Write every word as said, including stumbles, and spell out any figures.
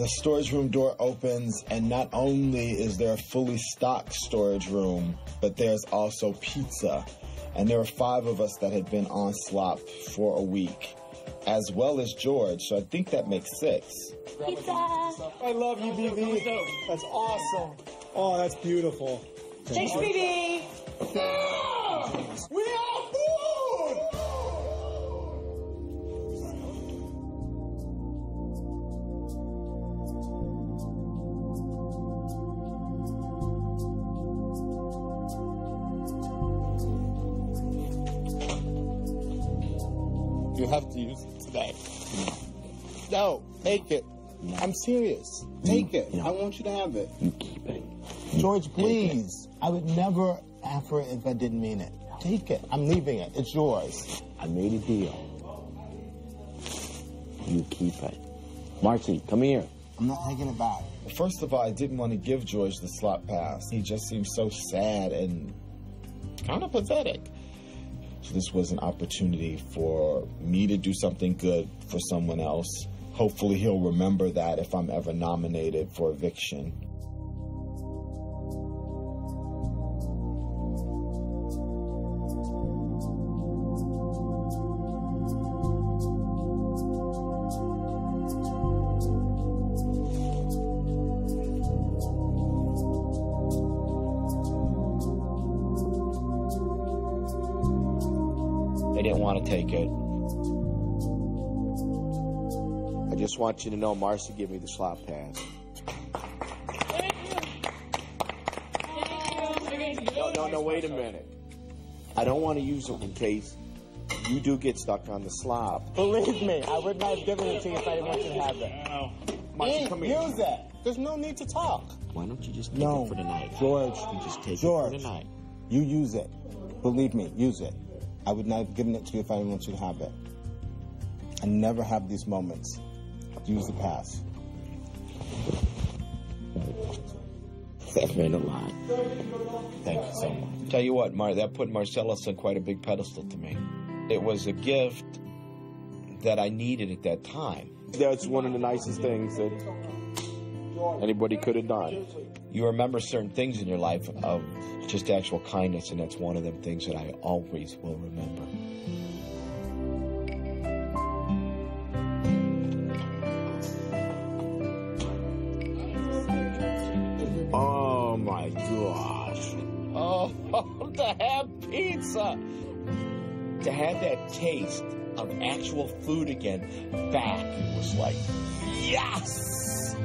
The storage room door opens, and not only is there a fully stocked storage room, but there's also pizza. And there were five of us that had been on slop for a week, as well as George, so I think that makes six. Pizza! I love you, B B. That's awesome. Oh, that's beautiful. Thanks, B B. We are You have to use it today. No, take it. No. I'm serious. Take it. No. I want you to have it. You keep it. George, please. It. I would never offer it if I didn't mean it. Take it. I'm leaving it. It's yours. I made a deal. You keep it. Marcy, come here. I'm not taking it back. First of all, I didn't want to give George the slot pass. He just seemed so sad and kind of pathetic. So this was an opportunity for me to do something good for someone else. Hopefully he'll remember that if I'm ever nominated for eviction. They didn't want to take it. I just want you to know Marcy gave me the slot pass. Thank you. Thank you. No, no, no, wait a minute. I don't want to use it in case you do get stuck on the slop. Believe me, I would not have given it to you if I didn't want you to have it. Marcy, come here. Use it. There's no need to talk. Why don't you just take no. it for tonight? George, you just take George, it for tonight. You use it. Believe me, use it. I would not have given it to you if I didn't want you to have it. I never have these moments. Use the pass. That meant a lot. Thank you so much. Tell you what, Mar, that put Marcellas on quite a big pedestal to me. It was a gift that I needed at that time. That's one of the nicest things that anybody could have done. You remember certain things in your life of just actual kindness, and that's one of them things that I always will remember. Oh my gosh. Oh, to have pizza. To have that taste of actual food again back, it was like, yes!